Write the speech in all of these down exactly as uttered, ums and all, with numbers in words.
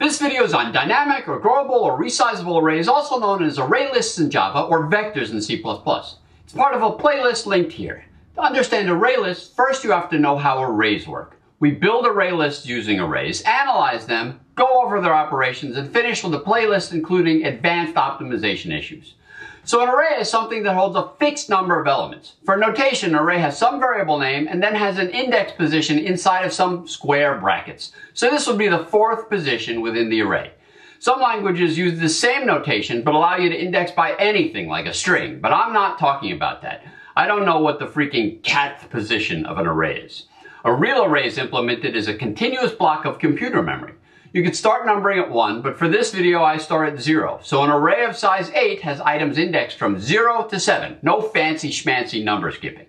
This video is on dynamic or growable or resizable arrays, also known as array lists in Java or vectors in C plus plus. It's part of a playlist linked here. To understand array lists, first you have to know how arrays work. We build array lists using arrays, analyze them, go over their operations, and finish with a playlist including advanced optimization issues. So an array is something that holds a fixed number of elements. For notation, an array has some variable name and then has an index position inside of some square brackets. So this would be the fourth position within the array. Some languages use the same notation but allow you to index by anything like a string, but I'm not talking about that. I don't know what the freaking catth position of an array is. A real array is implemented as a continuous block of computer memory. You could start numbering at one, but for this video I start at zero. So an array of size eight has items indexed from zero to seven. No fancy schmancy number skipping.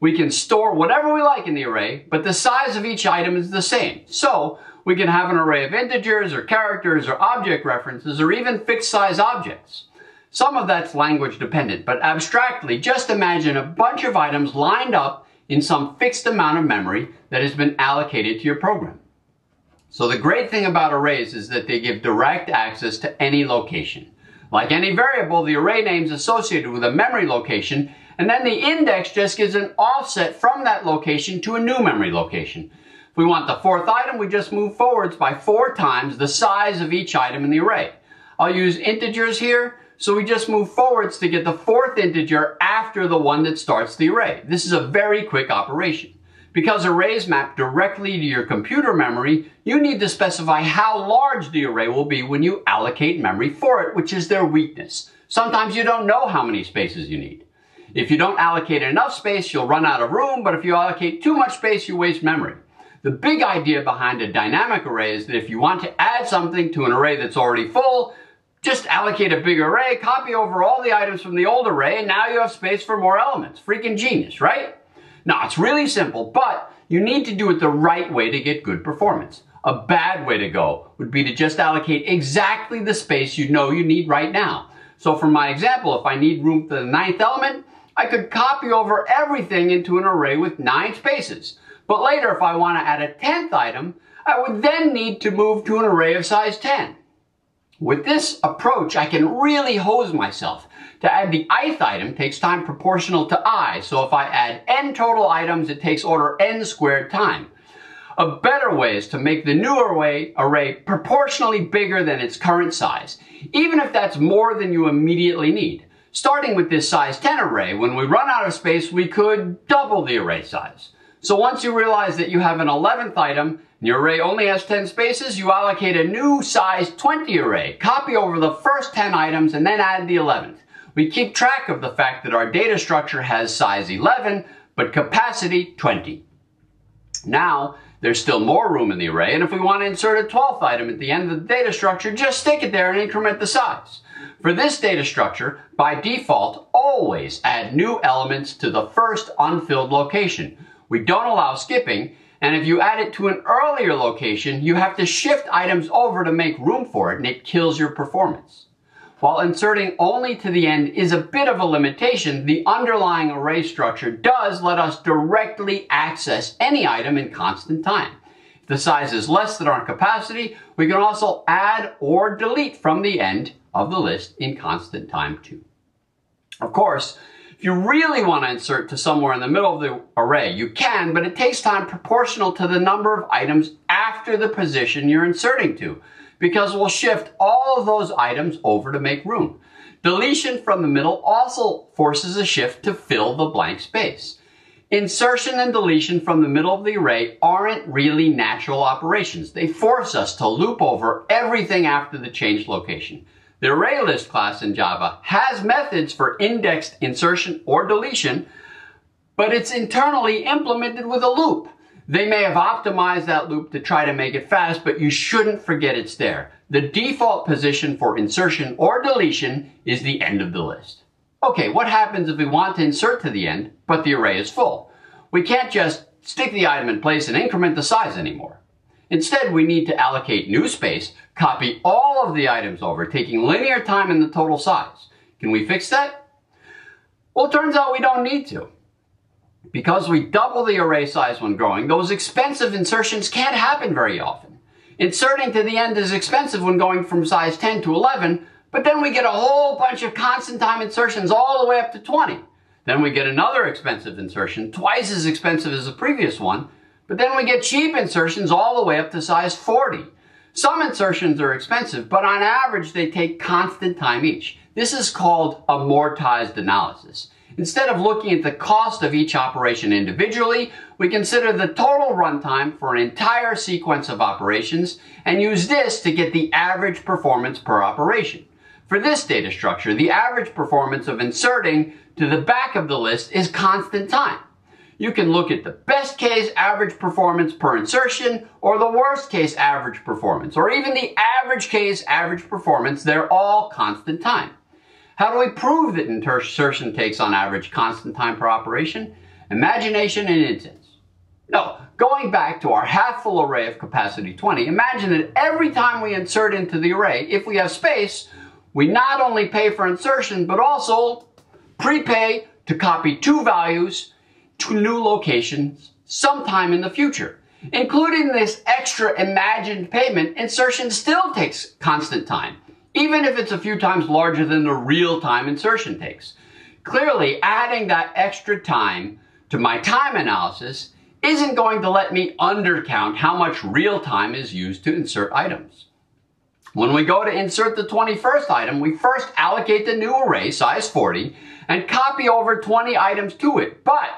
We can store whatever we like in the array, but the size of each item is the same. So we can have an array of integers or characters or object references or even fixed size objects. Some of that's language dependent, but abstractly just imagine a bunch of items lined up in some fixed amount of memory that has been allocated to your program. So the great thing about arrays is that they give direct access to any location. Like any variable, the array name is associated with a memory location, and then the index just gives an offset from that location to a new memory location. If we want the fourth item, we just move forwards by four times the size of each item in the array. I'll use integers here. So we just move forwards to get the fourth integer after the one that starts the array. This is a very quick operation. Because arrays map directly to your computer memory, you need to specify how large the array will be when you allocate memory for it, which is their weakness. Sometimes you don't know how many spaces you need. If you don't allocate enough space, you'll run out of room, but if you allocate too much space, you waste memory. The big idea behind a dynamic array is that if you want to add something to an array that's already full, just allocate a big array, copy over all the items from the old array, and now you have space for more elements. Freaking genius, right? Now, it's really simple, but you need to do it the right way to get good performance. A bad way to go would be to just allocate exactly the space you know you need right now. So for my example, if I need room for the ninth element, I could copy over everything into an array with nine spaces. But later, if I want to add a tenth item, I would then need to move to an array of size ten. With this approach, I can really hose myself. To add the ith item takes time proportional to I, so if I add n total items, it takes order n squared time. A better way is to make the new array, array proportionally bigger than its current size, even if that's more than you immediately need. Starting with this size ten array, when we run out of space, we could double the array size. So once you realize that you have an eleventh item, and your array only has ten spaces, you allocate a new size twenty array, copy over the first ten items, and then add the eleventh. We keep track of the fact that our data structure has size eleven, but capacity twenty. Now, there's still more room in the array, and if we want to insert a twelfth item at the end of the data structure, just stick it there and increment the size. For this data structure, by default, always add new elements to the first unfilled location. We don't allow skipping, and if you add it to an earlier location, you have to shift items over to make room for it, and it kills your performance. While inserting only to the end is a bit of a limitation, the underlying array structure does let us directly access any item in constant time. If the size is less than our capacity, we can also add or delete from the end of the list in constant time too. Of course, if you really want to insert to somewhere in the middle of the array, you can, but it takes time proportional to the number of items after the position you're inserting to, because we'll shift all of those items over to make room. Deletion from the middle also forces a shift to fill the blank space. Insertion and deletion from the middle of the array aren't really natural operations. They force us to loop over everything after the changed location. The ArrayList class in Java has methods for indexed insertion or deletion, but it's internally implemented with a loop. They may have optimized that loop to try to make it fast, but you shouldn't forget it's there. The default position for insertion or deletion is the end of the list. Okay, what happens if we want to insert to the end, but the array is full? We can't just stick the item in place and increment the size anymore. Instead, we need to allocate new space, copy all of the items over, taking linear time in the total size. Can we fix that? Well, it turns out we don't need to. Because we double the array size when growing, those expensive insertions can't happen very often. Inserting to the end is expensive when going from size ten to eleven, but then we get a whole bunch of constant time insertions all the way up to twenty. Then we get another expensive insertion, twice as expensive as the previous one, but then we get cheap insertions all the way up to size forty. Some insertions are expensive, but on average they take constant time each. This is called amortized analysis. Instead of looking at the cost of each operation individually, we consider the total runtime for an entire sequence of operations and use this to get the average performance per operation. For this data structure, the average performance of inserting to the back of the list is constant time. You can look at the best case average performance per insertion or the worst case average performance or even the average case average performance. They're all constant time. How do we prove that insertion takes on average constant time per operation? Imagination and instance. No, going back to our half full array of capacity twenty, imagine that every time we insert into the array, if we have space, we not only pay for insertion but also prepay to copy two values to new locations sometime in the future. Including this extra imagined payment, insertion still takes constant time, even if it's a few times larger than the real time insertion takes. Clearly, adding that extra time to my time analysis isn't going to let me undercount how much real time is used to insert items. When we go to insert the twenty-first item, we first allocate the new array, size forty, and copy over twenty items to it. But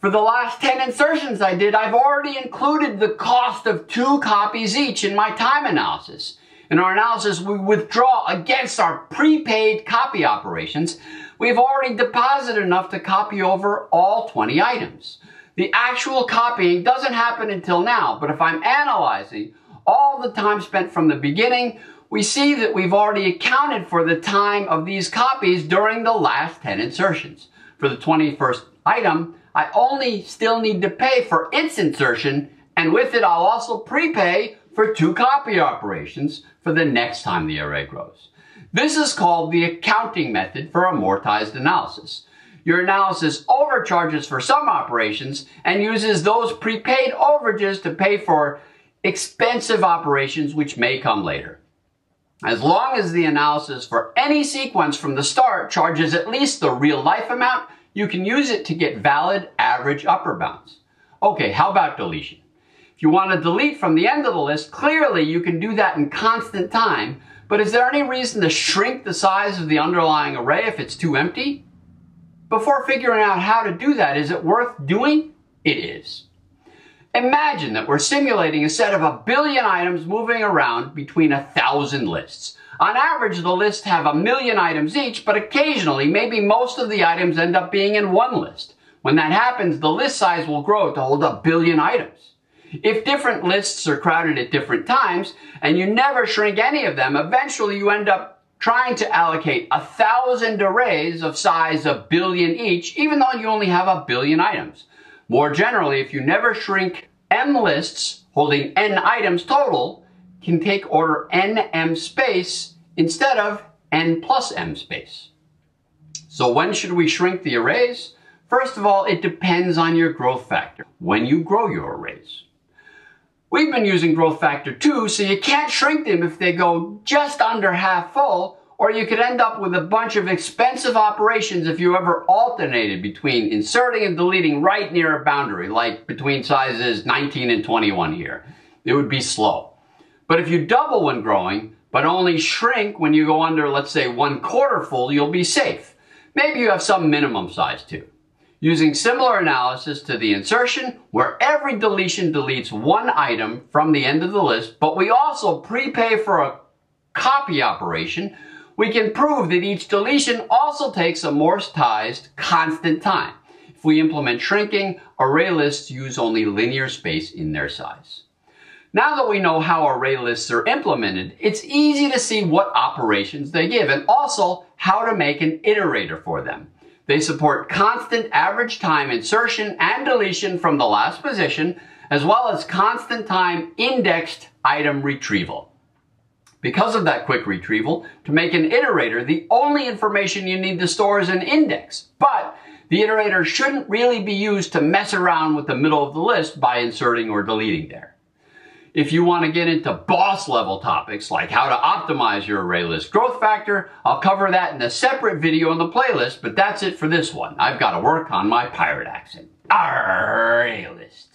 for the last ten insertions I did, I've already included the cost of two copies each in my time analysis. In our analysis, we withdraw against our prepaid copy operations. We've already deposited enough to copy over all twenty items. The actual copying doesn't happen until now, but if I'm analyzing all the time spent from the beginning, we see that we've already accounted for the time of these copies during the last ten insertions. For the twenty-first item, I only still need to pay for its insertion, and with it I'll also prepay for two copy operations for the next time the array grows. This is called the accounting method for amortized analysis. Your analysis overcharges for some operations and uses those prepaid overages to pay for expensive operations which may come later. As long as the analysis for any sequence from the start charges at least the real life amount, you can use it to get valid average upper bounds. Okay, how about deletion? If you want to delete from the end of the list, clearly you can do that in constant time, but is there any reason to shrink the size of the underlying array if it's too empty? Before figuring out how to do that, is it worth doing? It is. Imagine that we're simulating a set of a billion items moving around between a thousand lists. On average, the lists have a million items each, but occasionally, maybe most of the items end up being in one list. When that happens, the list size will grow to hold a billion items. If different lists are crowded at different times, and you never shrink any of them, eventually you end up trying to allocate a thousand arrays of size a billion each, even though you only have a billion items. More generally, if you never shrink m lists, holding n items total, can take order nm space instead of n plus m space. So when should we shrink the arrays? First of all, it depends on your growth factor when you grow your arrays. We've been using growth factor two, so you can't shrink them if they go just under half full, or you could end up with a bunch of expensive operations if you ever alternated between inserting and deleting right near a boundary, like between sizes nineteen and twenty-one here. It would be slow. But if you double when growing, but only shrink when you go under, let's say, one quarter full, you'll be safe. Maybe you have some minimum size too. Using similar analysis to the insertion, where every deletion deletes one item from the end of the list, but we also prepay for a copy operation, we can prove that each deletion also takes amortized constant time. If we implement shrinking, array lists use only linear space in their size. Now that we know how array lists are implemented, it's easy to see what operations they give and also how to make an iterator for them. They support constant average time insertion and deletion from the last position, as well as constant time indexed item retrieval. Because of that quick retrieval, to make an iterator, the only information you need to store is an index, but the iterator shouldn't really be used to mess around with the middle of the list by inserting or deleting there. If you want to get into boss level topics like how to optimize your array list growth factor, I'll cover that in a separate video on the playlist, but that's it for this one. I've got to work on my pirate accent. ArrayLists.